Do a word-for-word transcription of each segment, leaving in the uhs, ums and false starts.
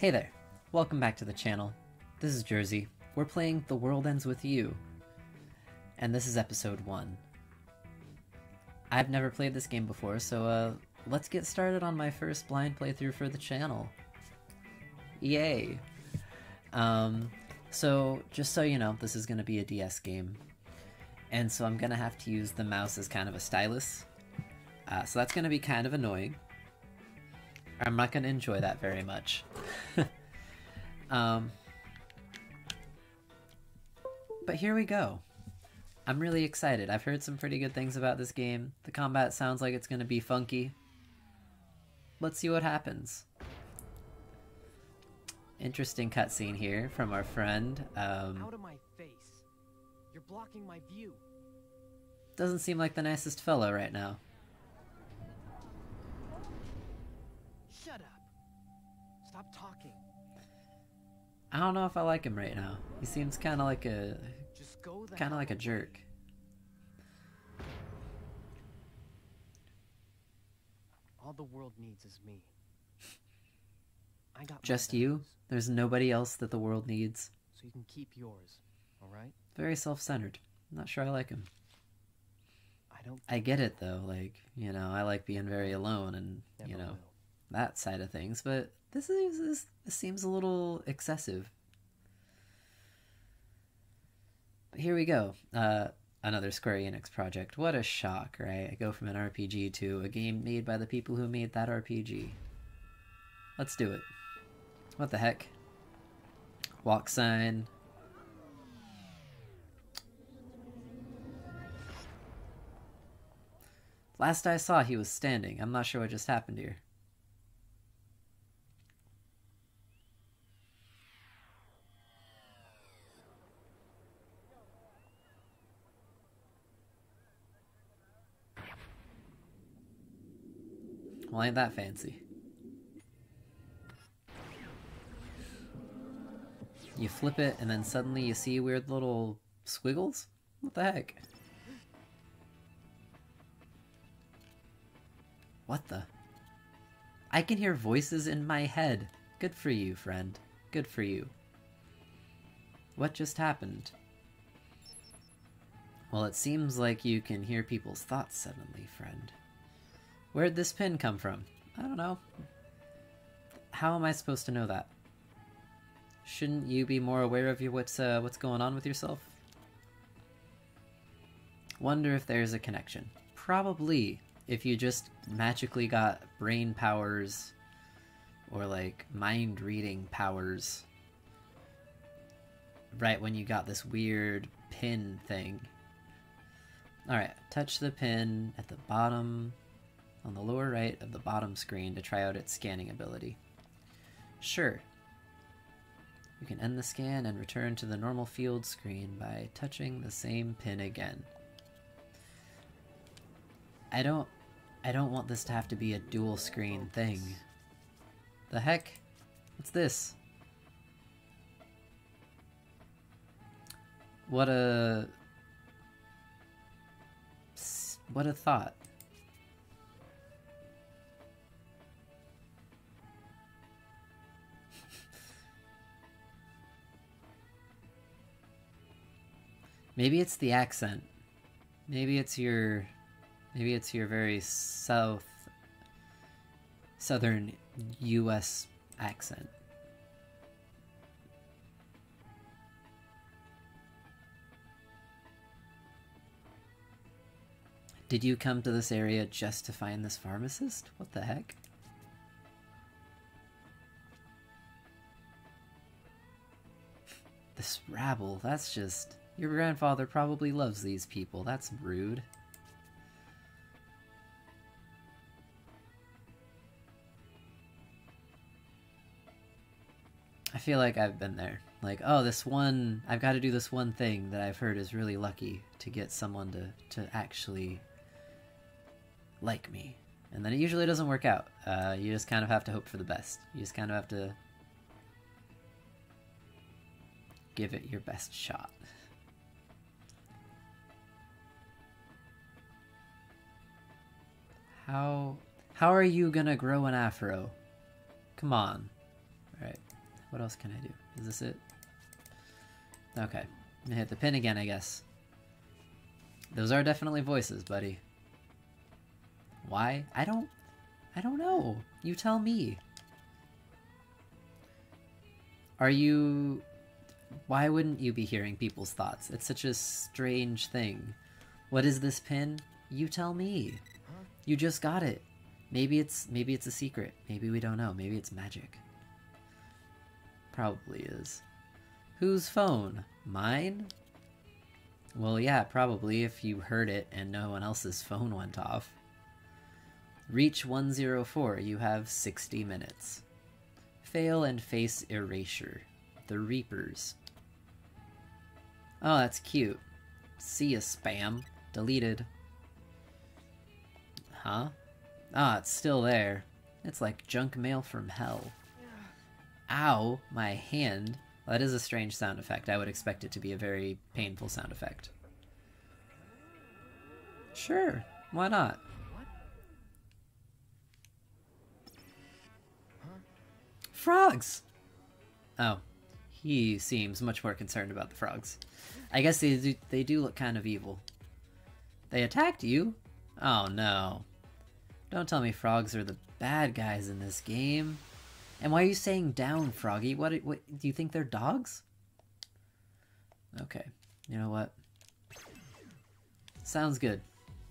Hey there, welcome back to the channel. This is Jersey. We're playing The World Ends With You, and this is episode one. I've never played this game before, so uh, let's get started on my first blind playthrough for the channel. Yay! Um, so, just so you know, this is going to be a D S game, and so I'm going to have to use the mouse as kind of a stylus, uh, so that's going to be kind of annoying. I'm not going to enjoy that very much. um, but here we go. I'm really excited. I've heard some pretty good things about this game. The combat sounds like it's going to be funky. Let's see what happens. Interesting cutscene here from our friend. Um, Out of my face. You're blocking my view. Doesn't seem like the nicest fellow right now. Shut up. Stop talking. I don't know if I like him right now. He seems kind of like a kind of like a jerk. All the world needs is me. I got just you. There's nobody else that the world needs. So you can keep yours, all right? Very self-centered. Not sure I like him. I don't I get it though. Like, you know, I like being very alone and, you know, will. that side of things, but this is this, this seems a little excessive. But here we go, uh, another Square Enix project. What a shock, right? I go from an R P G to a game made by the people who made that R P G. Let's do it. What the heck? Walk sign. Last I saw, he was standing. I'm not sure what just happened here. Well, ain't that fancy. You flip it, and then suddenly you see weird little squiggles? What the heck? What the? I can hear voices in my head. Good for you, friend. Good for you. What just happened? Well, it seems like you can hear people's thoughts suddenly, friend. Where'd this pin come from? I don't know. How am I supposed to know that? Shouldn't you be more aware of your, what's uh, what's going on with yourself? Wonder if there's a connection. Probably, if you just magically got brain powers or like mind reading powers right when you got this weird pin thing. Alright, touch the pin at the bottom on the lower right of the bottom screen to try out its scanning ability. Sure. You can end the scan and return to the normal field screen by touching the same pin again. I don't... I don't want this to have to be a dual screen thing. The heck? What's this? What a... What a thought. Maybe it's the accent. Maybe it's your, maybe it's your very south, southern U S accent. Did you come to this area just to find this pharmacist? What the heck? This rabble, that's just... Your grandfather probably loves these people. That's rude. I feel like I've been there. Like, oh, this one... I've got to do this one thing that I've heard is really lucky to get someone to, to actually like me. And then it usually doesn't work out. Uh, you just kind of have to hope for the best. You just kind of have to give it your best shot. How how are you gonna grow an afro? Come on. Alright, what else can I do? Is this it? Okay, I'm gonna hit the pin again, I guess. Those are definitely voices, buddy. Why? I don't... I don't know. You tell me. Are you... Why wouldn't you be hearing people's thoughts? It's such a strange thing. What is this pin? You tell me. You just got it. Maybe it's maybe it's a secret. Maybe we don't know. Maybe it's magic. Probably is. Whose phone? Mine? Well, yeah, probably if you heard it and no one else's phone went off. Reach one zero four. You have sixty minutes. Fail and face erasure. The Reapers. Oh, that's cute. See ya, spam. Deleted. Huh? Ah, it's still there. It's like junk mail from hell. Ow, my hand. Well, that is a strange sound effect. I would expect it to be a very painful sound effect. Sure, why not? Frogs! Oh, he seems much more concerned about the frogs. I guess they do, they do look kind of evil. They attacked you? Oh no. Don't tell me frogs are the bad guys in this game. And why are you saying down, Froggy? What, what do you think they're dogs? Okay, you know what? Sounds good.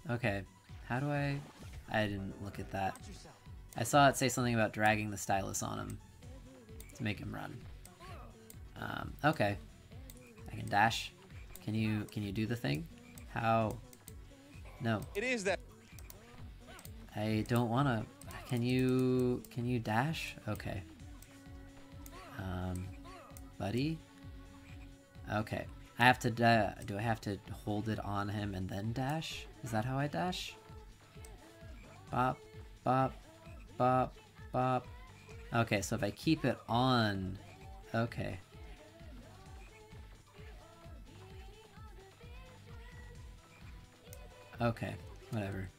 Okay, how do I... I didn't look at that. I saw it say something about dragging the stylus on him to make him run. Um, okay. I can dash. Can you, can you do the thing? How? No. It is that... I don't want to... Can you... Can you dash? Okay. Um... Buddy? Okay. I have to... Da do I have to hold it on him and then dash? Is that how I dash? Bop. Bop. Bop. Bop. Okay, so if I keep it on... Okay. Okay. Whatever.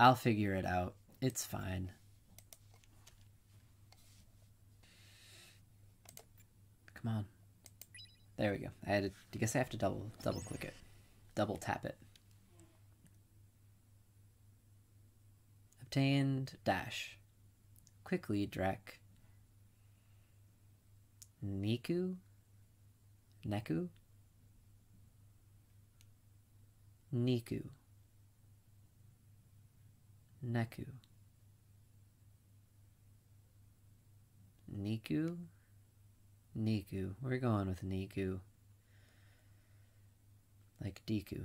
I'll figure it out. It's fine. Come on. There we go. I had to, I guess I have to double double click it. Double tap it. Obtained dash. Quickly, Drek. Neku? Neku? Neku. Neku. Neku? Neku. We're going with Neku. Like Deku.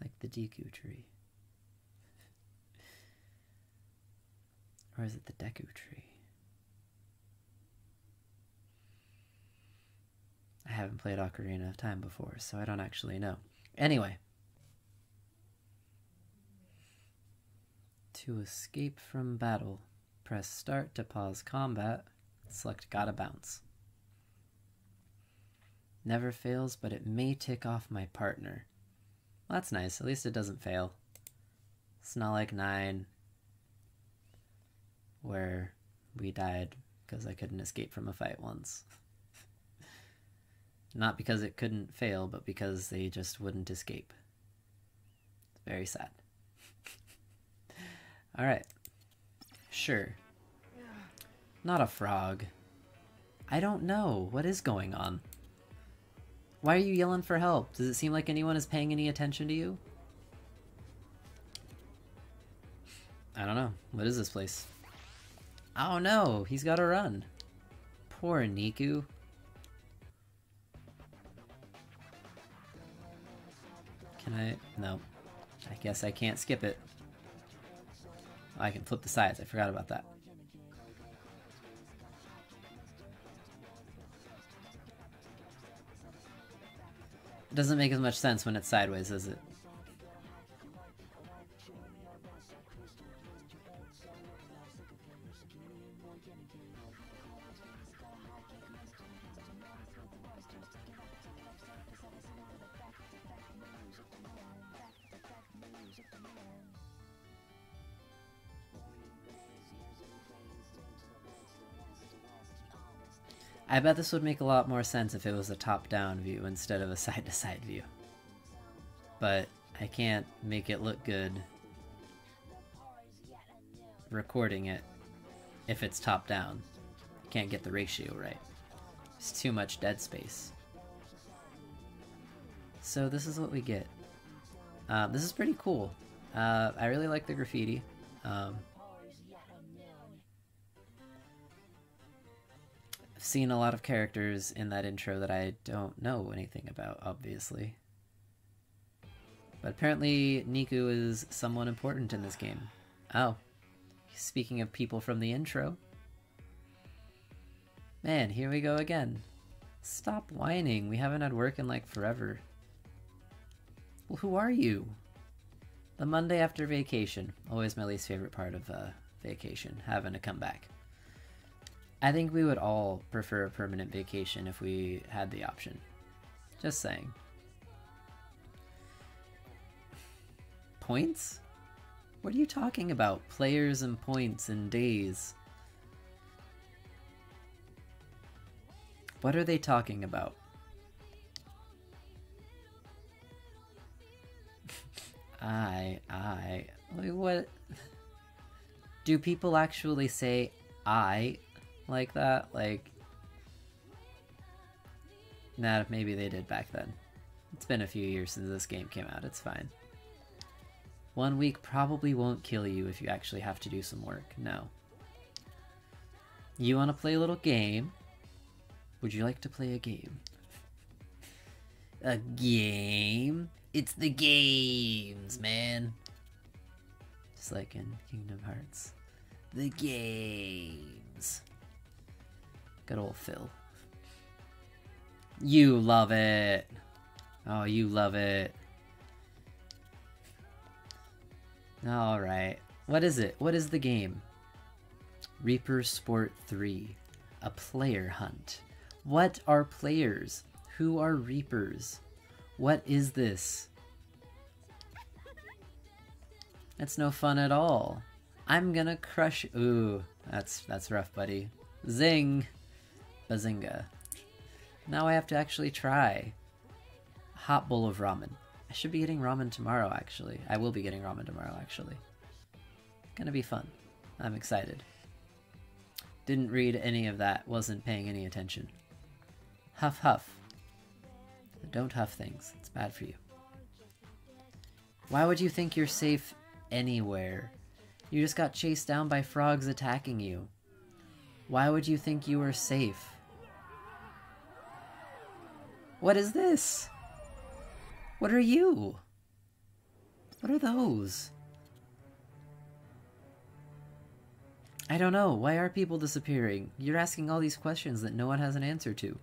Like the Deku tree. Or is it the Deku tree? I haven't played Ocarina of Time before, so I don't actually know. Anyway. To escape from battle, press start to pause combat, select gotta bounce. Never fails, but it may tick off my partner. Well, that's nice, at least it doesn't fail. It's not like nine, where we died because I couldn't escape from a fight once. Not because it couldn't fail, but because they just wouldn't escape. It's very sad. Alright. Sure. Not a frog. I don't know. What is going on? Why are you yelling for help? Does it seem like anyone is paying any attention to you? I don't know. What is this place? Oh no! He's gotta run. Poor Neku. Can I? No. I guess I can't skip it. I can flip the sides. I forgot about that. It doesn't make as much sense when it's sideways, does it? I bet this would make a lot more sense if it was a top-down view instead of a side-to-side view. But I can't make it look good recording it if it's top-down. I can't get the ratio right. It's too much dead space. So this is what we get. Um, this is pretty cool. Uh, I really like the graffiti. Um, I've seen a lot of characters in that intro that I don't know anything about, obviously. But apparently Neku is someone important in this game. Oh, speaking of people from the intro. Man, here we go again. Stop whining, we haven't had work in like forever. Well, who are you? The Monday after vacation. Always my least favorite part of uh, vacation, having to come back. I think we would all prefer a permanent vacation if we had the option. Just saying. Points? What are you talking about? Players and points and days. What are they talking about? I, I, what? Do people actually say I like that? Like, nah, maybe they did back then. It's been a few years since this game came out, it's fine. One week probably won't kill you if you actually have to do some work, no. You wanna play a little game? Would you like to play a game? A game? It's the games, man! Just like in Kingdom Hearts. The games. Good old Phil. You love it! Oh, you love it. Alright. What is it? What is the game? Reaper's Sport three. A player hunt. What are players? Who are reapers? What is this? That's no fun at all. I'm gonna crush. Ooh, that's that's rough, buddy. Zing, bazinga. Now I have to actually try. Hot bowl of ramen. I should be getting ramen tomorrow. Actually, I will be getting ramen tomorrow. Actually, gonna be fun. I'm excited. Didn't read any of that. Wasn't paying any attention. Huff huff. Don't huff things. It's bad for you. Why would you think you're safe anywhere? You just got chased down by frogs attacking you. Why would you think you were safe? What is this? What are you? What are those? I don't know. Why are people disappearing? You're asking all these questions that no one has an answer to.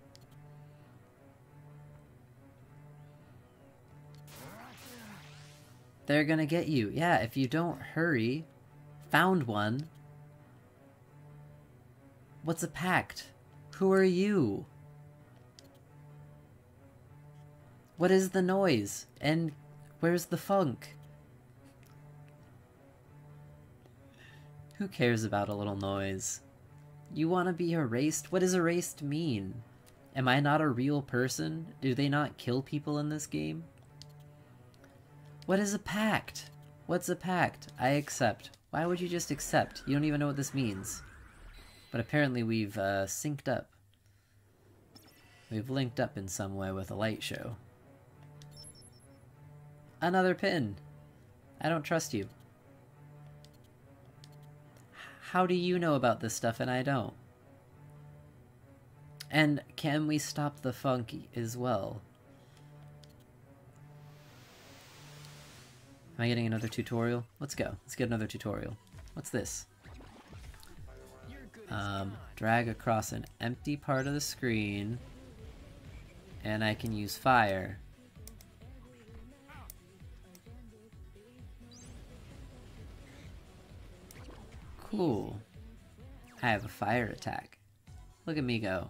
They're gonna get you. Yeah, if you don't hurry. Found one. What's a pact? Who are you? What is the noise? And where's the funk? Who cares about a little noise? You wanna be erased? What does erased mean? Am I not a real person? Do they not kill people in this game? What is a pact? What's a pact? I accept. Why would you just accept? You don't even know what this means. But apparently we've uh, synced up. We've linked up in some way with a light show. Another pin! I don't trust you. How do you know about this stuff and I don't? And can we stop the funk as well? Am I getting another tutorial? Let's go. Let's get another tutorial. What's this? Um, drag across an empty part of the screen, and I can use fire. Cool. I have a fire attack. Look at me go.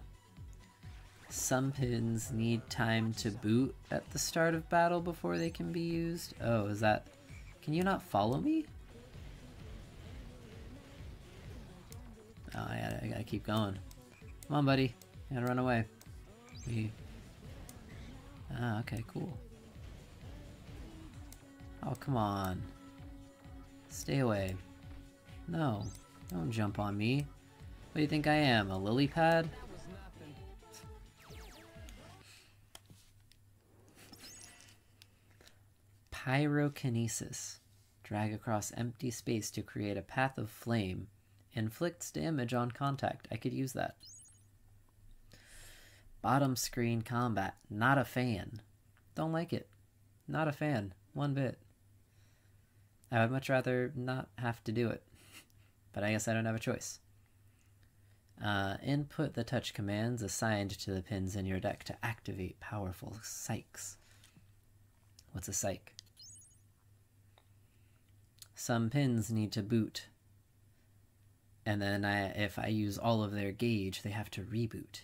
Some pins need time to boot at the start of battle before they can be used. Oh, is that... Can you not follow me? Oh, I gotta, I gotta keep going. Come on, buddy. And run away. Yeah. Ah, okay, cool. Oh, come on. Stay away. No. Don't jump on me. What do you think I am, a lily pad? Pyrokinesis. Drag across empty space to create a path of flame. Inflicts damage on contact. I could use that. Bottom screen combat. Not a fan. Don't like it. Not a fan. One bit. I would much rather not have to do it. But I guess I don't have a choice. Uh, input the touch commands assigned to the pins in your deck to activate powerful psychs. What's a psych? Some pins need to boot, and then I, if I use all of their gauge, they have to reboot.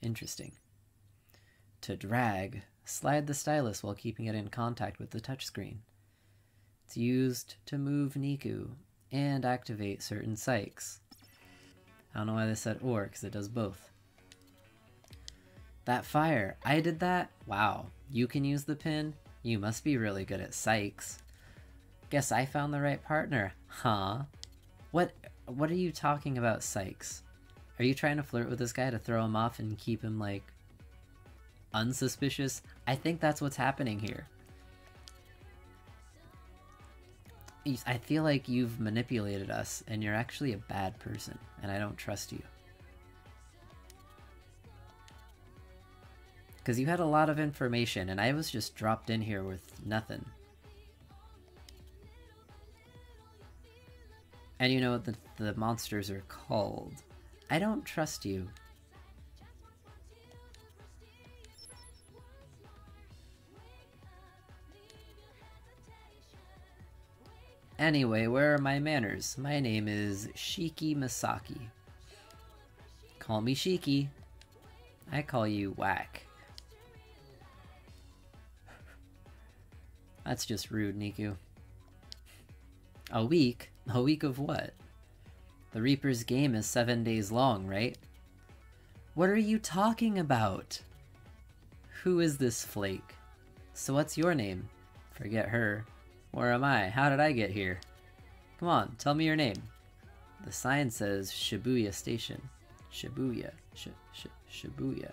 Interesting. To drag, slide the stylus while keeping it in contact with the touchscreen. It's used to move Neku and activate certain psychs. I don't know why they said or, because it does both. That fire, I did that? Wow, you can use the pin? You must be really good at psychs. Guess I found the right partner, huh? What What are you talking about, psychs? Are you trying to flirt with this guy to throw him off and keep him, like, unsuspicious? I think that's what's happening here. I feel like you've manipulated us, and you're actually a bad person, and I don't trust you. Because you had a lot of information, and I was just dropped in here with nothing. And you know what the, the monsters are called. I don't trust you. Anyway, where are my manners? My name is Shiki Misaki. Call me Shiki. I call you Whack. That's just rude, Neku. A week? A week of what? The Reaper's game is seven days long, right? What are you talking about? Who is this flake? So what's your name? Forget her. Where am I? How did I get here? Come on, tell me your name. The sign says Shibuya Station. Shibuya. Sh sh Shibuya.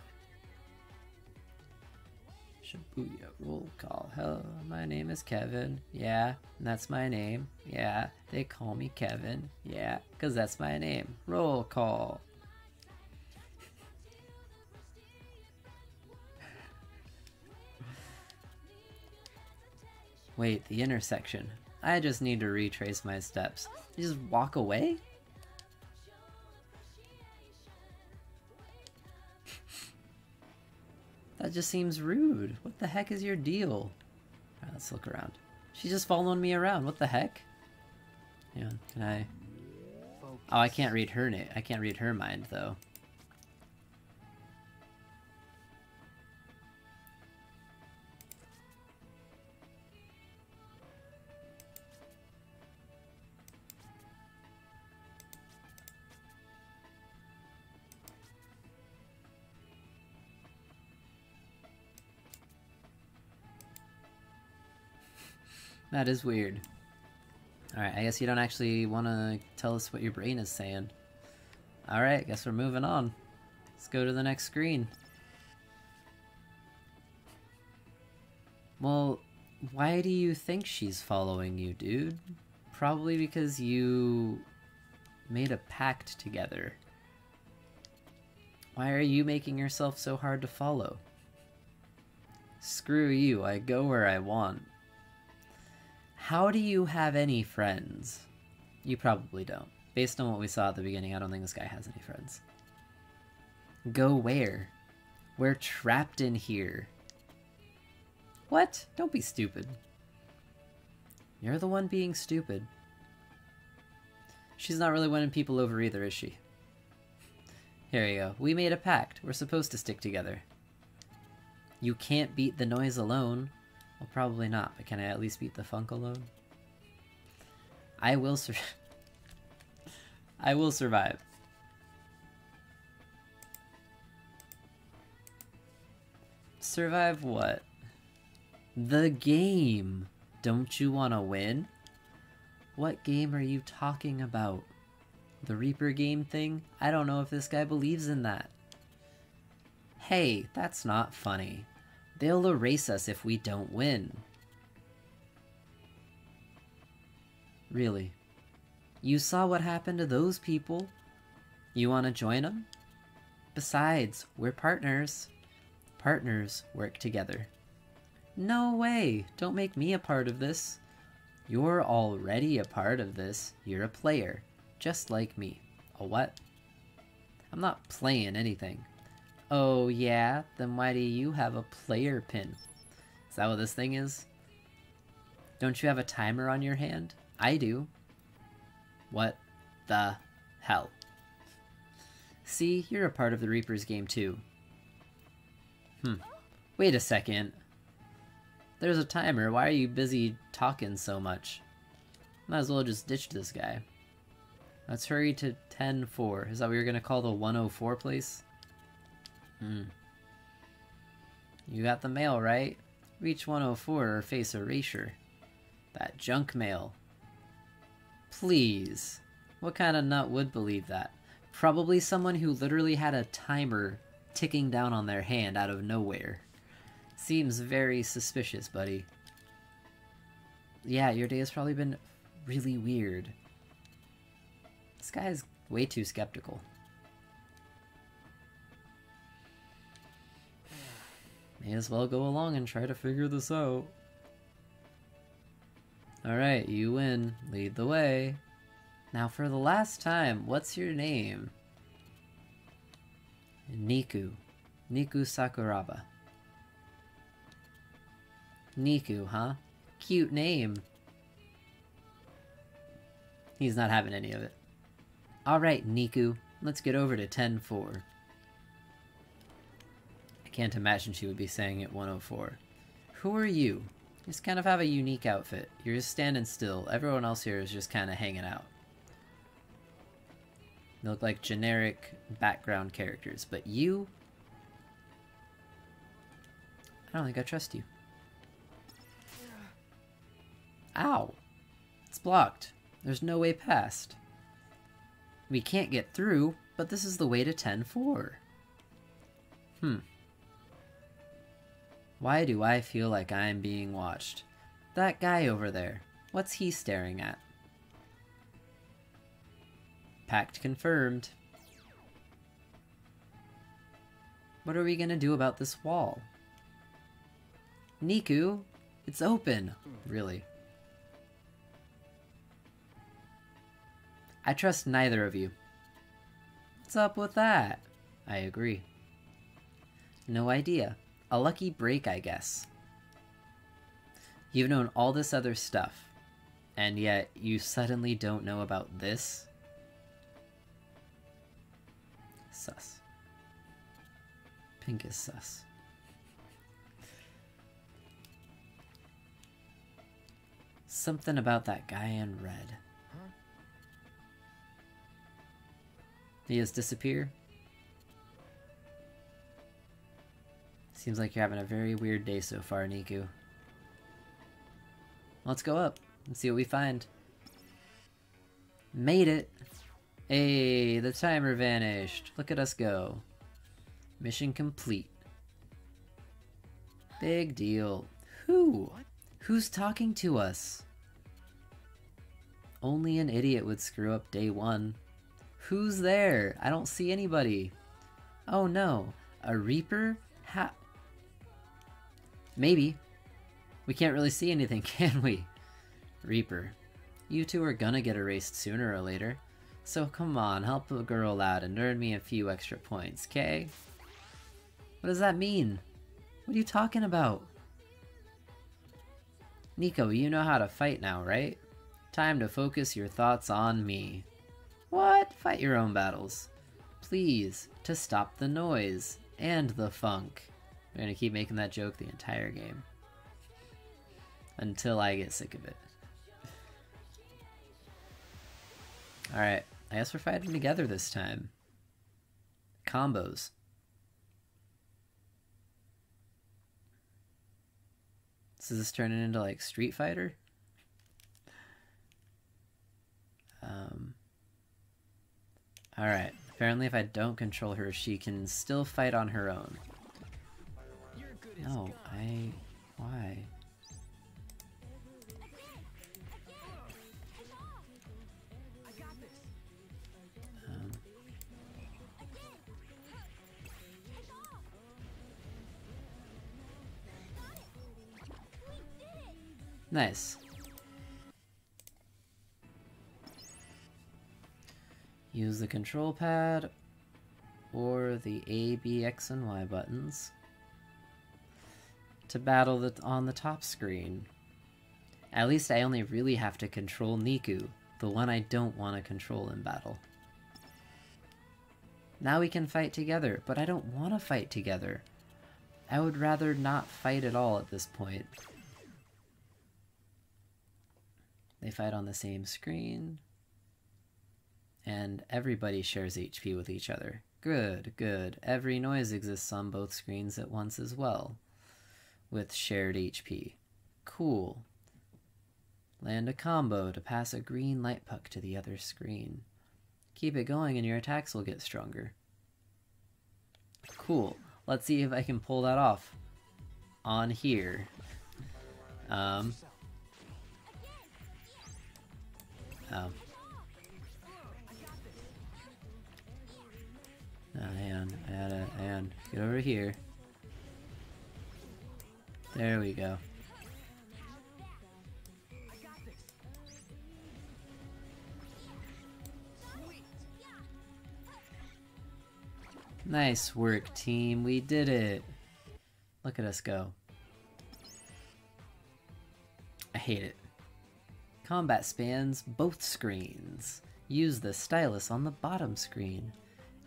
Shibuya. Roll call. Hello, my name is Kevin. Yeah, that's my name. Yeah, they call me Kevin. Yeah, because that's my name. Roll call. Wait, the intersection. I just need to retrace my steps. You just walk away? That just seems rude. What the heck is your deal? All right, let's look around. She's just following me around. What the heck? Hang on, can I... Oh, I can't read her name. I can't read her mind, though. That is weird. Alright, I guess you don't actually want to tell us what your brain is saying. Alright, guess we're moving on. Let's go to the next screen. Well, why do you think she's following you, dude? Probably because you made a pact together. Why are you making yourself so hard to follow? Screw you, I go where I want. How do you have any friends? You probably don't. Based on what we saw at the beginning, I don't think this guy has any friends. Go where? We're trapped in here. What? Don't be stupid. You're the one being stupid. She's not really winning people over either, is she? Here you go. We made a pact. We're supposed to stick together. You can't beat the noise alone. Well, probably not, but can I at least beat the funk alone? I will sur- I will survive. Survive what? The game! Don't you want to win? What game are you talking about? The Reaper game thing? I don't know if this guy believes in that. Hey, that's not funny. They'll erase us if we don't win. Really? You saw what happened to those people? You want to join them? Besides, we're partners. Partners work together. No way! Don't make me a part of this. You're already a part of this. You're a player. Just like me. A what? I'm not playing anything. Oh yeah? Then why do you have a player pin? Is that what this thing is? Don't you have a timer on your hand? I do. What the hell? See, you're a part of the Reaper's game too. Hmm. Wait a second. There's a timer. Why are you busy talking so much? Might as well just ditch this guy. Let's hurry to ten four. Is that what you're going to call the one oh four place? Hmm. You got the mail, right? Reach one oh four or face erasure. That junk mail. Please. What kind of nut would believe that? Probably someone who literally had a timer ticking down on their hand out of nowhere. Seems very suspicious, buddy. Yeah, your day has probably been really weird. This guy is way too skeptical. May as well go along and try to figure this out. Alright, you win. Lead the way. Now for the last time, what's your name? Neku. Neku Sakuraba. Neku, huh? Cute name. He's not having any of it. Alright, Neku. Let's get over to ten four. I can't imagine she would be saying it one oh four. Who are you? You just kind of have a unique outfit. You're just standing still. Everyone else here is just kind of hanging out. They look like generic background characters, but you... I don't think I trust you. Ow! It's blocked. There's no way past. We can't get through, but this is the way to ten four. Hmm. Why do I feel like I'm being watched? That guy over there, what's he staring at? Pact confirmed. What are we gonna do about this wall? Neku, it's open! Really. I trust neither of you. What's up with that? I agree. No idea. A lucky break, I guess. You've known all this other stuff, and yet you suddenly don't know about this? Sus. Pink is sus. Something about that guy in red. He just disappear? Seems like you're having a very weird day so far, Neku. Let's go up and see what we find. Made it! Hey, the timer vanished. Look at us go. Mission complete. Big deal. Who? Who's talking to us? Only an idiot would screw up day one. Who's there? I don't see anybody. Oh no, a Reaper? Ha- Maybe. We can't really see anything, can we? Reaper. You two are gonna get erased sooner or later. So come on, help a girl out and earn me a few extra points, okay? What does that mean? What are you talking about? Neku, you know how to fight now, right? Time to focus your thoughts on me. What? Fight your own battles. Please, to stop the noise and the funk. I'm gonna keep making that joke the entire game. Until I get sick of it. Alright, I guess we're fighting together this time. Combos. So this turning into like Street Fighter? Um, Alright, apparently if I don't control her, she can still fight on her own. No, I... why? Um. Nice. Use the control pad or the A, B, X, and Y buttons to battle the on the top screen. At least I only really have to control Neku, the one I don't want to control in battle. Now we can fight together, but I don't want to fight together. I would rather not fight at all at this point. They fight on the same screen. And everybody shares H P with each other. Good, good. Every noise exists on both screens at once as well, with shared H P. Cool. Land a combo to pass a green light puck to the other screen. Keep it going and your attacks will get stronger. Cool. Let's see if I can pull that off on here. Um. Oh. Oh, hang on, I gotta, hang on, get over here. There we go. Nice work, team, we did it! Look at us go. I hate it. Combat spans both screens. Use the stylus on the bottom screen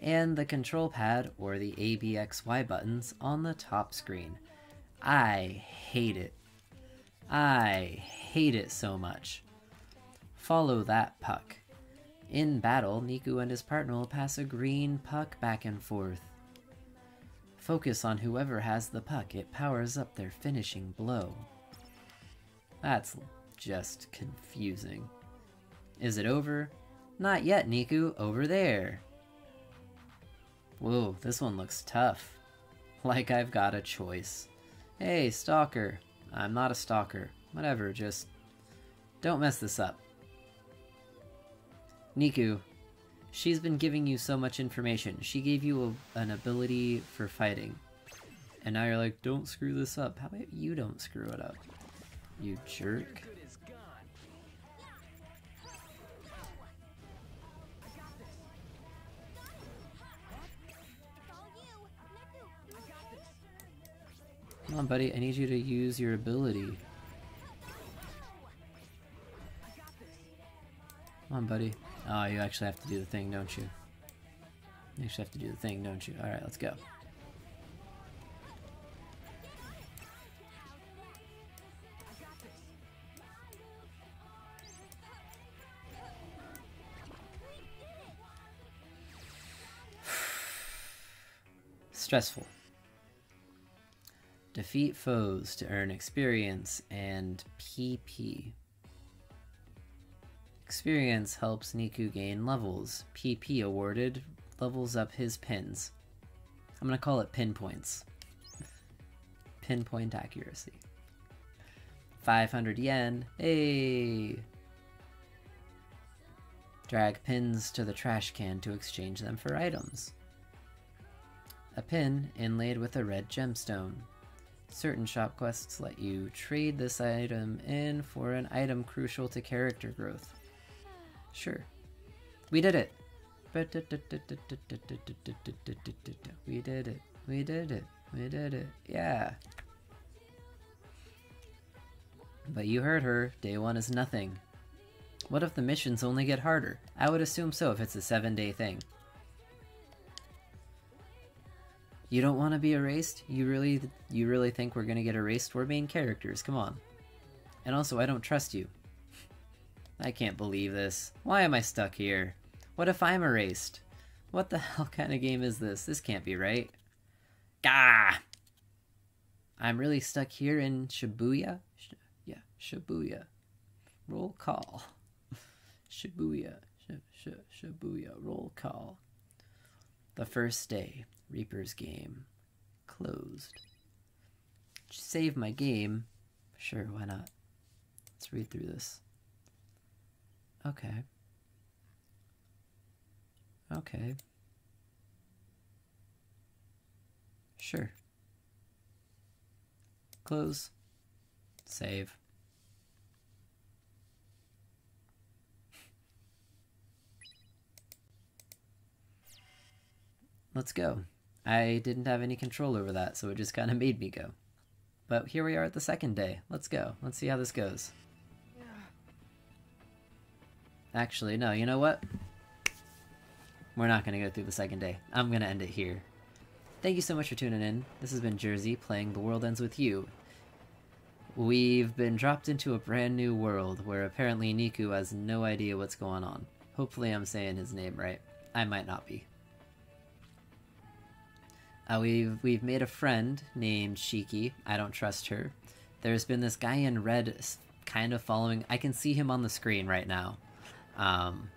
and the control pad or the A, B, X, Y buttons on the top screen. I hate it. I hate it so much. Follow that puck. In battle, Neku and his partner will pass a green puck back and forth. Focus on whoever has the puck. It powers up their finishing blow. That's just confusing. Is it over? Not yet, Neku. Over there. Whoa, this one looks tough. Like I've got a choice. Hey, stalker. I'm not a stalker. Whatever, just don't mess this up. Neku, she's been giving you so much information. She gave you a, an ability for fighting. And now you're like, don't screw this up. How about you don't screw it up? You jerk. Come on, buddy, I need you to use your ability. Come on, buddy. Oh, you actually have to do the thing, don't you? You actually have to do the thing, don't you? Alright, let's go. Stressful. Defeat foes to earn experience and P P. Experience helps Neku gain levels. P P awarded levels up his pins. I'm gonna call it pinpoints. Pinpoint accuracy. five hundred yen. Hey! Drag pins to the trash can to exchange them for items. A pin inlaid with a red gemstone. Certain shop quests let you trade this item in for an item crucial to character growth. Sure. We did it! We did it. We did it. We did it. We did it. Yeah. But you heard her. Day one is nothing. What if the missions only get harder? I would assume so if it's a seven-day thing. You don't want to be erased? You really you really think we're going to get erased? We're main characters, come on. And also, I don't trust you. I can't believe this. Why am I stuck here? What if I'm erased? What the hell kind of game is this? This can't be right. Gah! I'm really stuck here in Shibuya. Sh yeah, Shibuya. Roll call. Shibuya. Sh sh Shibuya. Roll call. The first day. Reaper's game. Closed. Save my game. Sure, why not? Let's read through this. Okay. Okay. Sure. Close. Save. Let's go. I didn't have any control over that, so it just kind of made me go. But here we are at the second day. Let's go. Let's see how this goes. Actually, no, you know what? We're not going to go through the second day. I'm going to end it here. Thank you so much for tuning in. This has been Jersey playing The World Ends With You. We've been dropped into a brand new world where apparently Neku has no idea what's going on. Hopefully I'm saying his name right. I might not be. Uh, we've, we've made a friend named Shiki. I don't trust her. There's been this guy in red kind of following. I can see him on the screen right now. Um,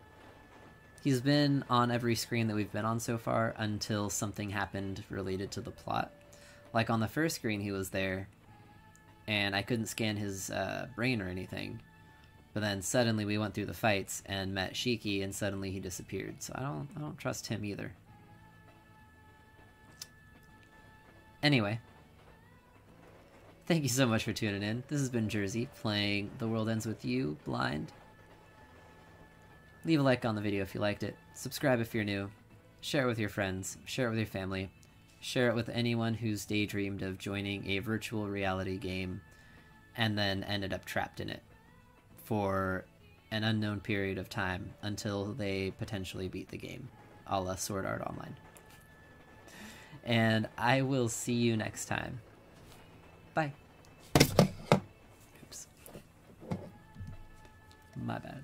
he's been on every screen that we've been on so far until something happened related to the plot. Like on the first screen he was there, and I couldn't scan his uh, brain or anything. But then suddenly we went through the fights and met Shiki, and suddenly he disappeared. So I don't, I don't trust him either. Anyway, thank you so much for tuning in. This has been Jersey playing The World Ends With You blind. Leave a like on the video if you liked it. Subscribe if you're new. Share it with your friends. Share it with your family. Share it with anyone who's daydreamed of joining a virtual reality game and then ended up trapped in it for an unknown period of time until they potentially beat the game, a la Sword Art Online. And I will see you next time. Bye. Oops. My bad.